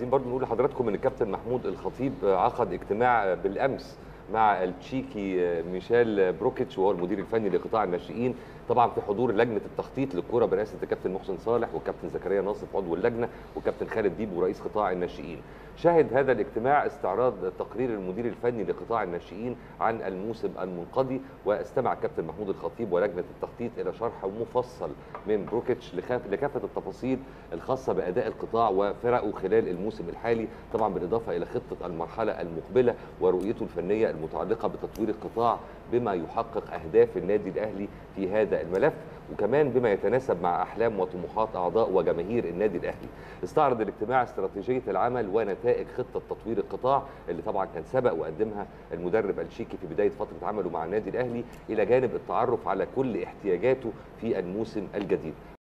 عايزين برضو نقول لحضراتكم ان الكابتن محمود الخطيب عقد اجتماع بالامس مع التشيكي ميشيل بروكيتش وهو المدير الفني لقطاع الناشئين، طبعا في حضور لجنه التخطيط للكره برئاسه الكابتن محسن صالح والكابتن زكريا ناصف عضو اللجنه والكابتن خالد ديبو رئيس قطاع الناشئين. شهد هذا الاجتماع استعراض تقرير المدير الفني لقطاع الناشئين عن الموسم المنقضي، واستمع الكابتن محمود الخطيب ولجنه التخطيط الى شرح مفصل من بروكيتش لكافه التفاصيل الخاصه باداء القطاع وفرقه خلال الموسم الحالي، طبعا بالاضافه الى خطه المرحله المقبله ورؤيته الفنيه المتعلقه بتطوير القطاع بما يحقق اهداف النادي الاهلي في هذا الملف، وكمان بما يتناسب مع احلام وطموحات اعضاء وجماهير النادي الاهلي. استعرض الاجتماع استراتيجيه العمل ونتائج خطه تطوير القطاع اللي طبعا كان سبق وقدمها المدرب التشيكي في بدايه فتره عمله مع النادي الاهلي، الى جانب التعرف على كل احتياجاته في الموسم الجديد.